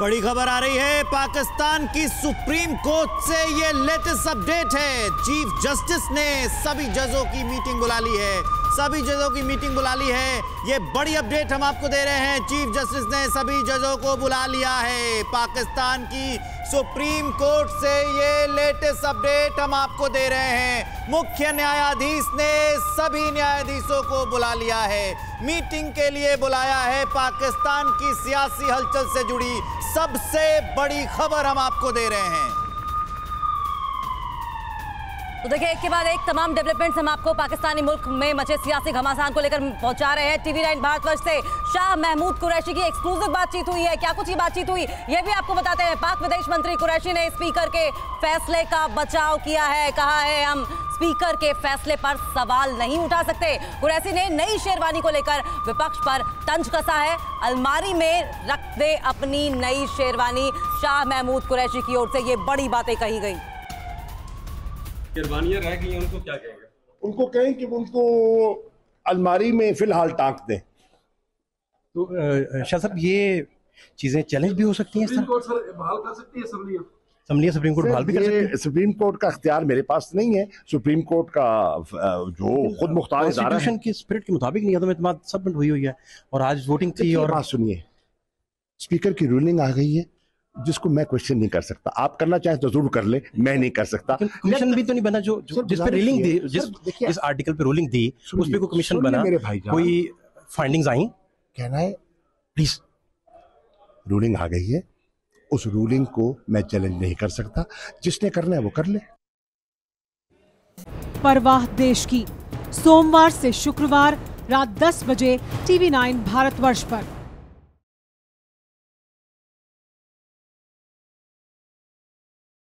बड़ी खबर आ रही है पाकिस्तान की सुप्रीम कोर्ट से। ये लेटेस्ट अपडेट है, चीफ जस्टिस ने सभी जजों की मीटिंग बुला ली है, सभी जजों की मीटिंग बुला ली है। ये बड़ी अपडेट हम आपको दे रहे हैं, चीफ जस्टिस ने सभी जजों को बुला लिया है। पाकिस्तान की सुप्रीम कोर्ट से ये लेटेस्ट अपडेट हम आपको दे रहे हैं। मुख्य न्यायाधीश ने सभी न्यायाधीशों को बुला लिया है, मीटिंग के लिए बुलाया है। पाकिस्तान की सियासी हलचल से जुड़ी सबसे बड़ी खबर हम आपको दे रहे हैं। तो देखिए, एक के बाद एक तमाम डेवलपमेंट्स हम आपको पाकिस्तानी मुल्क में मचे सियासी घमासान को लेकर पहुंचा रहे हैं। TV9 भारतवर्ष से शाह महमूद कुरैशी की एक्सक्लूसिव बातचीत हुई है। क्या कुछ ही बातचीत हुई, ये भी आपको बताते हैं। पाक विदेश मंत्री कुरैशी ने स्पीकर के फैसले का बचाव किया है, कहा है हम स्पीकर के फैसले पर सवाल नहीं उठा सकते। कुरैशी ने नई शेरवानी को लेकर विपक्ष पर तंज कसा है। अलमारी में रख दे अपनी नई शेरवानी, शाह महमूद कुरैशी की ओर से ये बड़ी बातें कही गई। शेरवानियां रह गई, उनको क्या कहेंगे? उनको कहें कि उनको अलमारी में फिलहाल टांग दें। तो शाह साहब, ये चीजें चैलेंज भी हो सकती हैं। सुप्रीम कोर्ट का अख्तियार मेरे पास नहीं है। सुप्रीम कोर्ट का जो खुद मुख्तार कॉन्स्टिट्यूशन की स्पिरिट के मुताबिक नहीं है, तो इत्मीनान सबमिट हुई हुई है और आज वोटिंग थी। और बात सुनिए, स्पीकर की रूलिंग आ गई है जिसको मैं क्वेश्चन नहीं कर सकता। आप करना चाहे तो जरूर कर ले, मैं नहीं कर सकता। कमीशन भी तो नहीं बना जो जिस पे रूलिंग दी, जिस आर्टिकल पे रूलिंग दी उस पे कोई कमीशन बना, कोई फाइंडिंग्स आई? कहना है प्लीज, रूलिंग आ गई है, उस रूलिंग को मैं चैलेंज नहीं कर सकता। जिसने करना है वो कर ले। परवाह देश की, सोमवार से शुक्रवार रात 10 बजे TV9 भारतवर्ष पर।